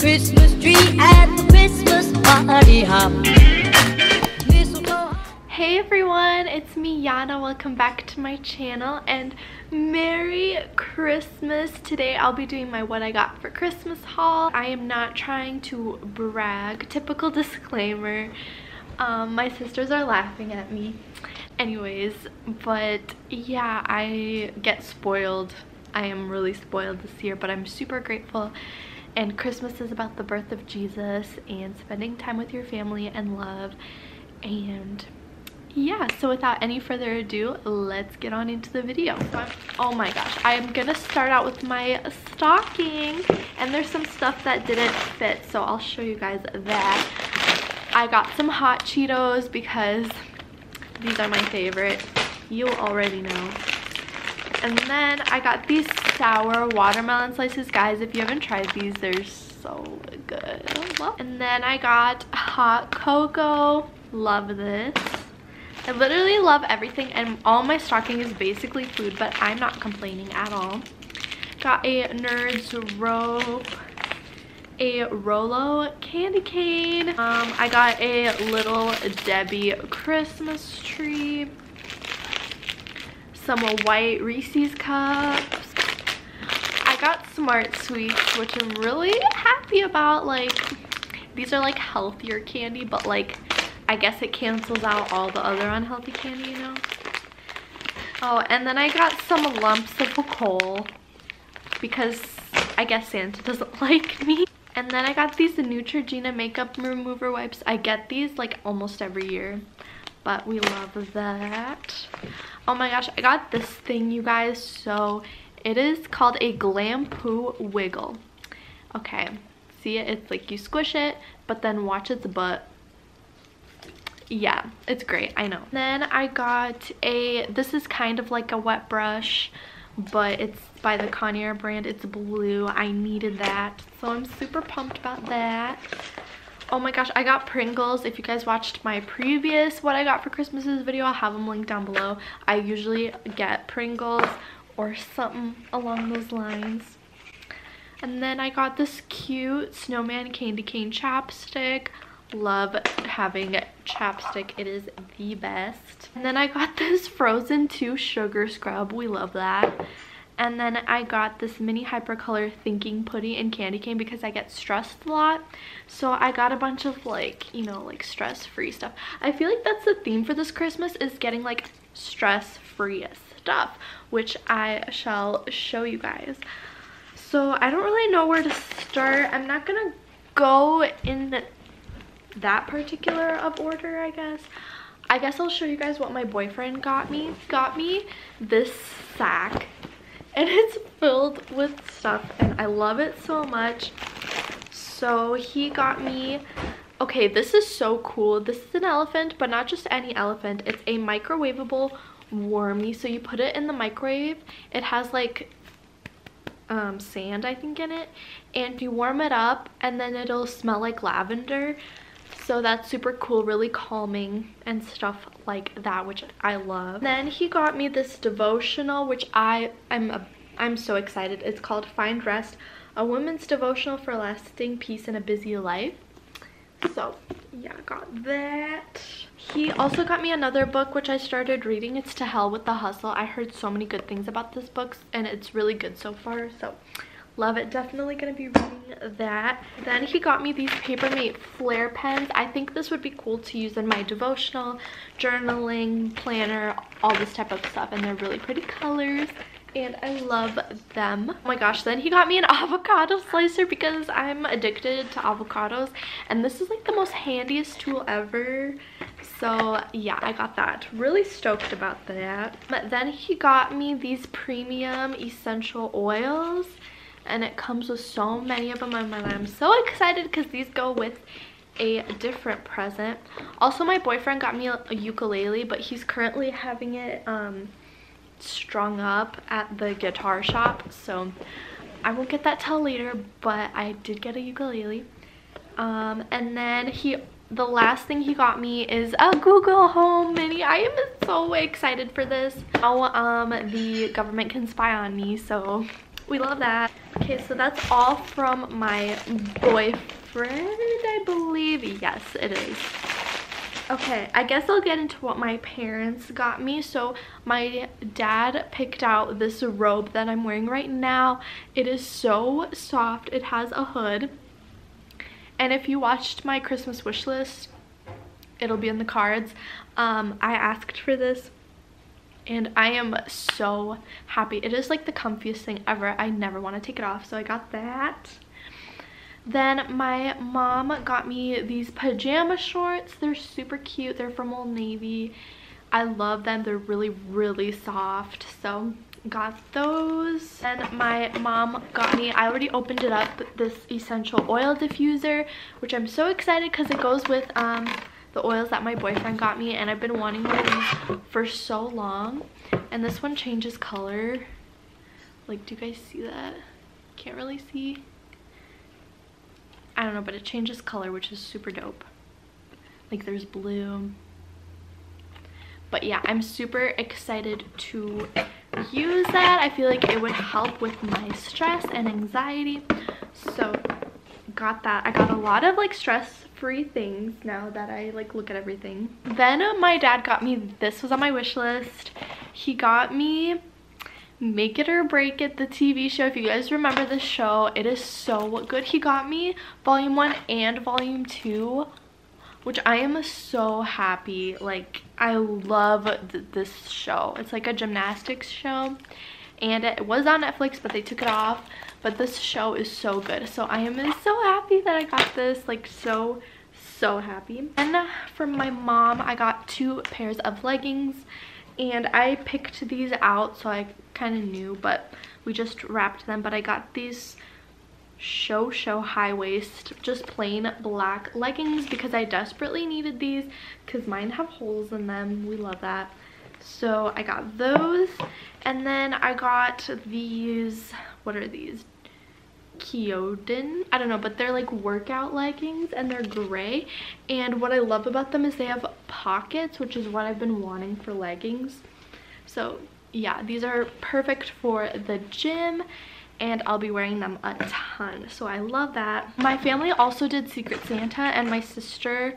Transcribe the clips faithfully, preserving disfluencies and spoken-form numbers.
Christmas tree at the Christmas party hop. Hey everyone, it's me Yana. Welcome back to my channel and Merry Christmas. Today I'll be doing my what I got for Christmas haul. I am not trying to brag, typical disclaimer. Um, my sisters are laughing at me. Anyways, but yeah, I get spoiled. I am really spoiled this year, but I'm super grateful. And Christmas is about the birth of Jesus and spending time with your family and love. And yeah, so without any further ado, let's get on into the video. So I'm, oh my gosh, I am gonna start out with my stocking. And there's some stuff that didn't fit, so I'll show you guys that. I got some hot Cheetos because these are my favorite. You already know. And then I got these sour watermelon slices. Guys, if you haven't tried these, they're so good. And then I got hot cocoa. Love this. I literally love everything, and all my stocking is basically food, but I'm not complaining at all. Got a Nerds Rope, a Rolo candy cane. Um, I got a Little Debbie Christmas tree. Some white Reese's cups. I got Smart Sweets, which I'm really happy about. Like, these are like healthier candy, but like I guess it cancels out all the other unhealthy candy, you know. Oh, and then I got some lumps of coal because I guess Santa doesn't like me. And then I got these Neutrogena makeup remover wipes. I get these like almost every year, but we love that. Oh my gosh, I got this thing, you guys. So it is called a Glam Poo Wiggle. Okay, see it? It's like you squish it, but then watch its butt. Yeah, it's great, I know. Then I got a, this is kind of like a wet brush, but it's by the Conair brand. It's blue. I needed that, so I'm super pumped about that. Oh my gosh, I got Pringles. If you guys watched my previous what I got for Christmases video, I'll have them linked down below. I usually get Pringles or something along those lines. And then I got this cute snowman candy cane chapstick. Love having chapstick. It is the best. And then I got this frozen two sugar scrub. We love that. And then I got this mini Hypercolor thinking pudding and candy cane because I get stressed a lot. So I got a bunch of like, you know, like stress-free stuff. I feel like that's the theme for this Christmas, is getting like stress-free stuff, which I shall show you guys. So I don't really know where to start. I'm not gonna go in the, that particular of order, I guess. I guess I'll show you guys what my boyfriend got me. Got me this sack. And it's filled with stuff and I love it so much. So he got me, okay, this is so cool. This is an elephant, but not just any elephant. It's a microwavable Warmy. So you put it in the microwave. It has like um, sand, I think, in it. And you warm it up and then it'll smell like lavender. So that's super cool, really calming and stuff like that, which I love. Then he got me this devotional, which I am I'm so excited. It's called Find Rest, a woman's devotional for lasting peace in a busy life. So yeah, I got that. He also got me another book, which I started reading. It's To Hell with the Hustle. I heard so many good things about this book and it's really good so far, so love it. Definitely gonna be reading that. Then he got me these Paper Mate flare pens. I think this would be cool to use in my devotional, journaling, planner, all this type of stuff. And they're really pretty colors and I love them. Oh my gosh, then he got me an avocado slicer because I'm addicted to avocados. And this is like the most handiest tool ever. So yeah, I got that. Really stoked about that. But then he got me these premium essential oils. And it comes with so many of them, and I'm so excited because these go with a different present. Also, my boyfriend got me a ukulele, but he's currently having it um, strung up at the guitar shop, so I won't get that till later, but I did get a ukulele. Um, and then he, the last thing he got me is a Google Home Mini. I am so excited for this. Now um, the government can spy on me, so we love that. Okay, so that's all from my boyfriend, I believe. Yes, it is. Okay, I guess I'll get into what my parents got me. So my dad picked out this robe that I'm wearing right now. It is so soft. It has a hood. And if you watched my Christmas wish list, it'll be in the cards. Um, I asked for this and I am so happy. It is like the comfiest thing ever. I never want to take it off, so I got that. Then my mom got me these pajama shorts. They're super cute. They're from Old Navy. I love them. They're really, really soft. So got those. And my mom got me, I already opened it up, this essential oil diffuser, which I'm so excited because it goes with um, the oils that my boyfriend got me. And I've been wanting one of these for so long. And this one changes color. Like, do you guys see that? Can't really see. I don't know, but it changes color, which is super dope. Like, there's blue. But yeah, I'm super excited to use that. I feel like it would help with my stress and anxiety. So got that. I got a lot of like stress-free things now that I like look at everything. Then uh, my dad got me, this was on my wish list. He got me Make It or Break It, the T V show. If you guys remember this show, it is so good. He got me volume one and volume two, which I am so happy. Like, I love th this show. It's like a gymnastics show, and it was on Netflix, but they took it off. But this show is so good, so I am so happy that I got this. Like, so so happy. And from my mom, I got two pairs of leggings. And I picked these out, so I kind of knew, but we just wrapped them. But I got these show show high waist, just plain black leggings because I desperately needed these because mine have holes in them. We love that. So I got those. And then I got these, what are these? Kyoden, I don't know, but they're like workout leggings and they're gray. And what I love about them is they have pockets, which is what I've been wanting for leggings. So yeah, these are perfect for the gym and I'll be wearing them a ton, so I love that. My family also did Secret Santa, and my sister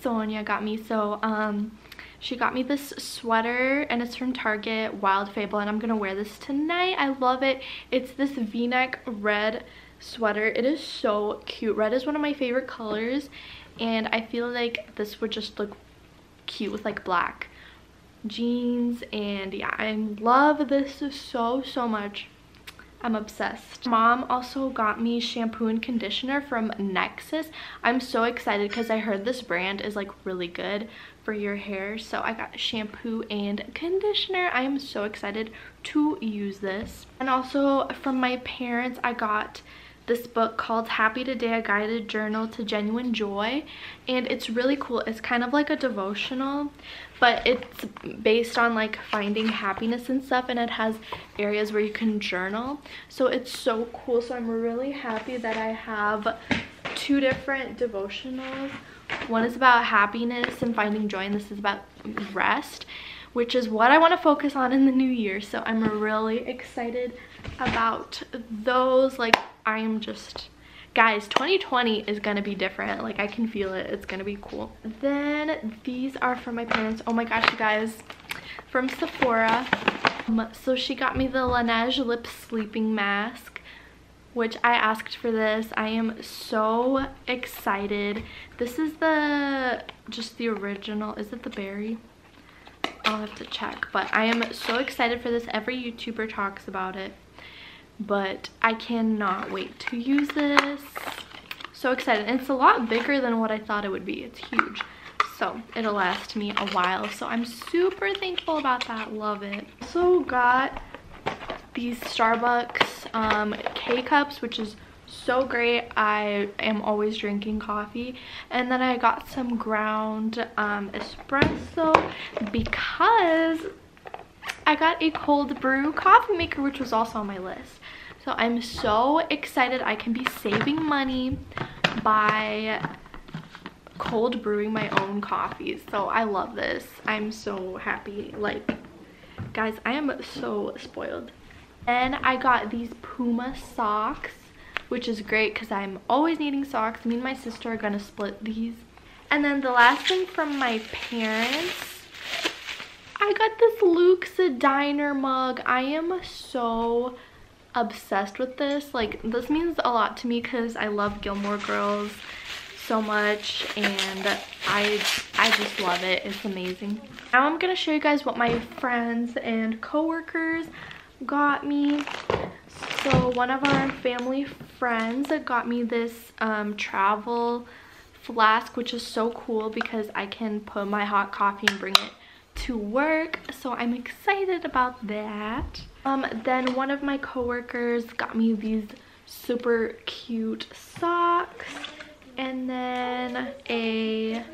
Sonia got me, so um she got me this sweater, and it's from Target, Wild Fable, and I'm gonna wear this tonight. I love it. It's this v-neck red sweater. It is so cute. Red is one of my favorite colors, and I feel like this would just look cute with like black jeans. And yeah, I love this so so much. I'm obsessed. Mom also got me shampoo and conditioner from Nexus. I'm so excited because I heard this brand is like really good for your hair. So I got shampoo and conditioner. I am so excited to use this. And also from my parents, I got this book called Happy Today, A Guided Journal to Genuine Joy. And it's really cool. It's kind of like a devotional, but it's based on like finding happiness and stuff, and it has areas where you can journal. So it's so cool. So I'm really happy that I have two different devotionals. One is about happiness and finding joy, and this is about rest, which is what I want to focus on in the new year. So I'm really excited about those. Like, I am just, guys, twenty twenty is gonna be different. Like, I can feel it. It's gonna be cool. Then these are from my parents. Oh my gosh, you guys, from Sephora. Um, so she got me the Laneige lip sleeping mask, which I asked for this. I am so excited. This is the, just the original. Is it the berry? I'll have to check, but I am so excited for this. Every YouTuber talks about it, but I cannot wait to use this. So excited. And it's a lot bigger than what I thought it would be. It's huge, so it'll last me a while, so I'm super thankful about that. Love it. Also got these Starbucks um K-cups, which is so great. I am always drinking coffee. And then I got some ground um espresso because I got a cold brew coffee maker, which was also on my list. So I'm so excited. I can be saving money by cold brewing my own coffees. So I love this. I'm so happy. Like, guys, I am so spoiled. Then I got these Puma socks, which is great because I'm always needing socks. Me and my sister are gonna split these. And then the last thing from my parents, I got this Luke's Diner mug. I am so obsessed with this. Like, this means a lot to me because I love Gilmore Girls so much, and I I just love it. It's amazing. Now I'm gonna show you guys what my friends and coworkers got me. So one of our family friends got me this um, travel flask, which is so cool because I can put my hot coffee and bring it to work, so I'm excited about that. Um, then one of my coworkers got me these super cute socks, and then a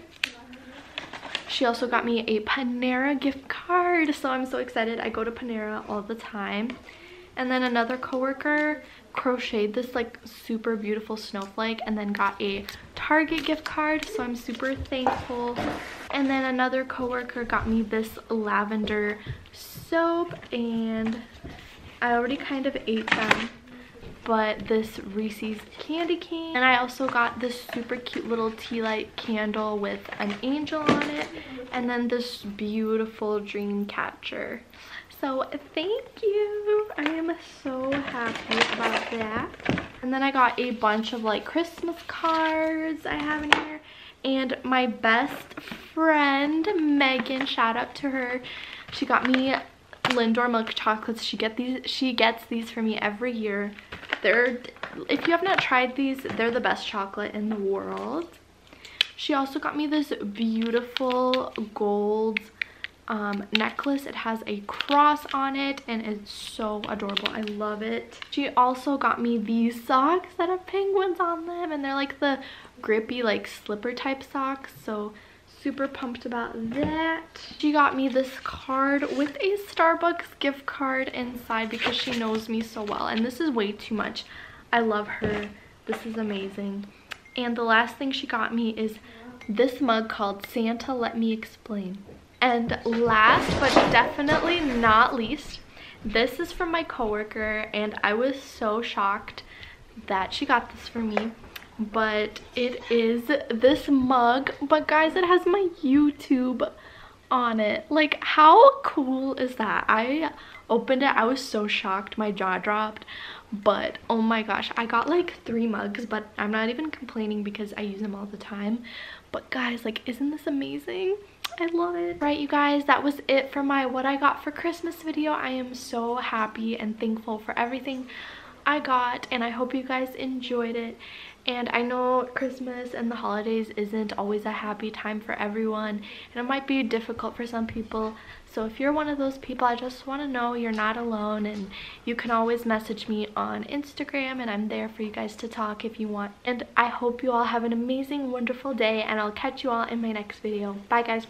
she also got me a Panera gift card, so I'm so excited. I go to Panera all the time. And then another coworker crocheted this like super beautiful snowflake and then got a Target gift card, so I'm super thankful. And then another coworker got me this lavender soap, and I already kind of ate them, but this Reese's candy cane. And I also got this super cute little tea light candle with an angel on it, and then this beautiful dream catcher. So thank you. I am so happy about that. And then I got a bunch of like Christmas cards I have in here. And my best friend, Megan, shout out to her. She got me Lindor milk chocolates. She get these she gets these for me every year. They're, if you have not tried these, they're the best chocolate in the world. She also got me this beautiful gold um necklace. It has a cross on it and it's so adorable. I love it. She also got me these socks that have penguins on them, and they're like the grippy like slipper type socks, so super pumped about that. She got me this card with a Starbucks gift card inside because she knows me so well, and this is way too much. I love her. This is amazing. And the last thing she got me is this mug called Santa Let Me Explain. And last but definitely not least, this is from my coworker, and I was so shocked that she got this for me, but it is this mug, but guys, it has my YouTube on it. Like, how cool is that? I opened it, I was so shocked, my jaw dropped, but oh my gosh, I got like three mugs, but I'm not even complaining because I use them all the time. But guys, like, isn't this amazing? I love it. Right, you guys, that was it for my what I got for Christmas video. I am so happy and thankful for everything I got, and I hope you guys enjoyed it. And I know Christmas and the holidays isn't always a happy time for everyone, and it might be difficult for some people. So if you're one of those people, I just want to know you're not alone, and you can always message me on Instagram, and I'm there for you guys to talk if you want. And I hope you all have an amazing, wonderful day, and I'll catch you all in my next video. Bye, guys.